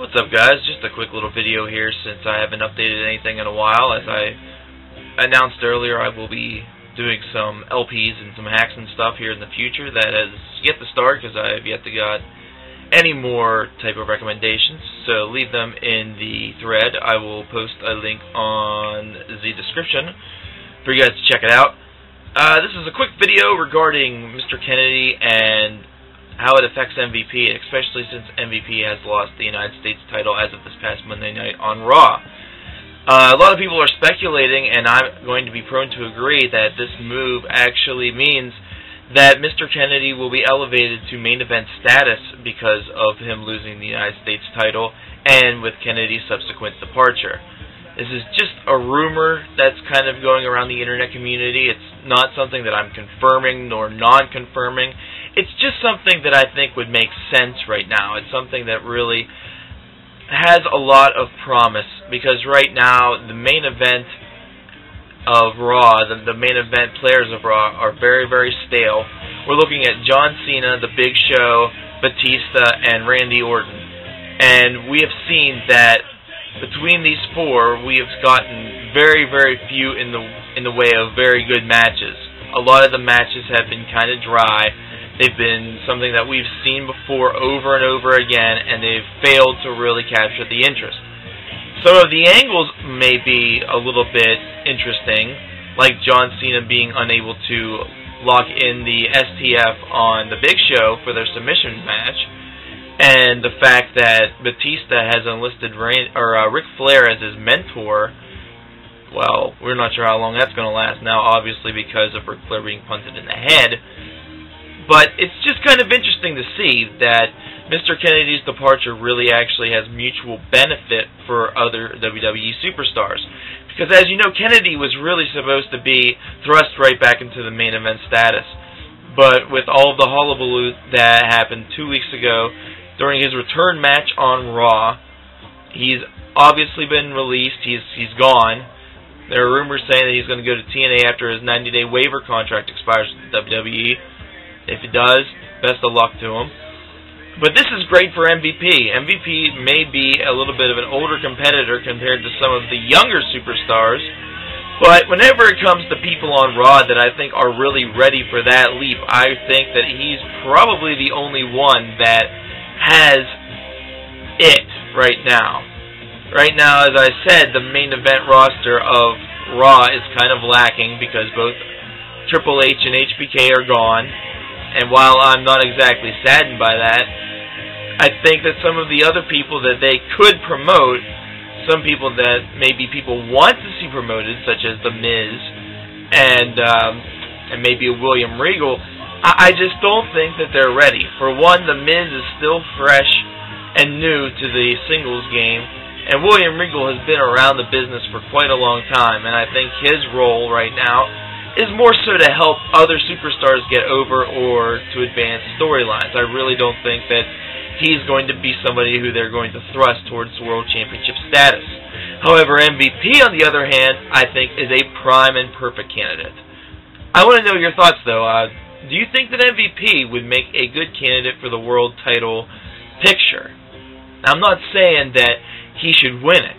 What's up, guys? Just a quick little video here since I haven't updated anything in a while. As I announced earlier, I will be doing some LPs and some hacks and stuff here in the future. That has yet to start because I have yet to got any more type of recommendations, so leave them in the thread. I will post a link on the description for you guys to check it out. This is a quick video regarding Mr. Kennedy and how it affects MVP, especially since MVP has lost the United States title as of this past Monday night on RAW. A lot of people are speculating, and I'm going to be prone to agree, that this move actually means that Mr. Kennedy will be elevated to main event status because of him losing the United States title and with Kennedy's subsequent departure. This is just a rumor that's kind of going around the internet community. It's not something that I'm confirming nor non-confirming. It's just something that I think would make sense right now. It's something that really has a lot of promise because right now the main event of Raw, the main event players of Raw are very, very stale. We're looking at John Cena, The Big Show, Batista, and Randy Orton. And we have seen that between these four, we have gotten very, very few in the way of very good matches. A lot of the matches have been kind of dry. They've been something that we've seen before over and over again, and they've failed to really capture the interest. Some of the angles may be a little bit interesting, like John Cena being unable to lock in the STF on The Big Show for their submission match, and the fact that Batista has enlisted Ric Flair as his mentor. Well, we're not sure how long that's going to last now, obviously because of Ric Flair being punted in the head. But it's just kind of interesting to see that Mr. Kennedy's departure really actually has mutual benefit for other WWE superstars. Because as you know, Kennedy was really supposed to be thrust right back into the main event status. But with all of the hullabaloo that happened 2 weeks ago, during his return match on Raw, he's obviously been released, he's gone. There are rumors saying that he's going to go to TNA after his 90-day waiver contract expires with WWE. If it does, best of luck to him. But this is great for MVP. MVP may be a little bit of an older competitor compared to some of the younger superstars, but whenever it comes to people on Raw that I think are really ready for that leap, I think that he's probably the only one that has it right now. Right now, as I said, the main event roster of Raw is kind of lacking because both Triple H and HBK are gone. And while I'm not exactly saddened by that, I think that some of the other people that they could promote, some people that maybe people want to see promoted, such as The Miz and maybe William Regal, I just don't think that they're ready. For one, The Miz is still fresh and new to the singles game, and William Regal has been around the business for quite a long time, and I think his role right now is more so to help other superstars get over or to advance storylines. I really don't think that he's going to be somebody who they're going to thrust towards world championship status. However, MVP, on the other hand, I think is a prime and perfect candidate. I want to know your thoughts, though. Do you think that MVP would make a good candidate for the world title picture? Now, I'm not saying that he should win it.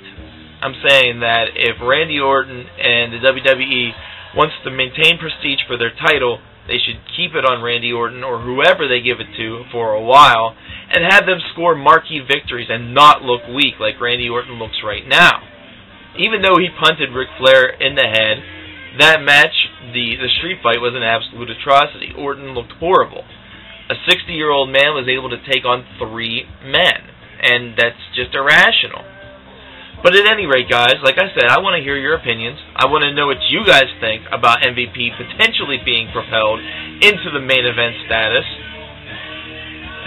I'm saying that if Randy Orton and the WWE wants to maintain prestige for their title, they should keep it on Randy Orton or whoever they give it to for a while and have them score marquee victories and not look weak like Randy Orton looks right now. Even though he punted Ric Flair in the head, that match, the street fight, was an absolute atrocity. Orton looked horrible. A 60-year-old man was able to take on 3 men, and that's just irrational. But at any rate, guys, like I said, I want to hear your opinions. I want to know what you guys think about MVP potentially being propelled into the main event status.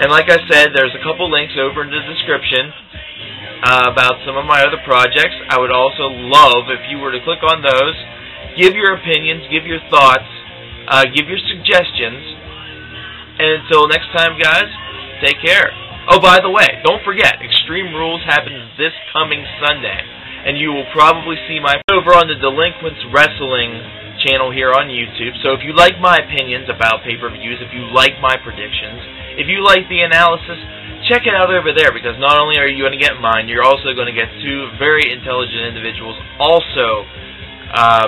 And like I said, there's a couple links over in the description about some of my other projects. I would also love if you were to click on those, give your opinions, give your thoughts, give your suggestions. And until next time, guys, take care. Oh, by the way, don't forget, Extreme Rules happens this coming Sunday, and you will probably see my over on the Delinquents Wrestling channel here on YouTube. So if you like my opinions about pay-per-views, if you like my predictions, if you like the analysis, check it out over there, because not only are you going to get mine, you're also going to get two very intelligent individuals also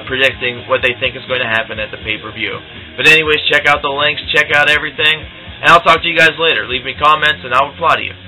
predicting what they think is going to happen at the pay-per-view. But anyways, check out the links, check out everything, and I'll talk to you guys later. Leave me comments, and I'll reply to you.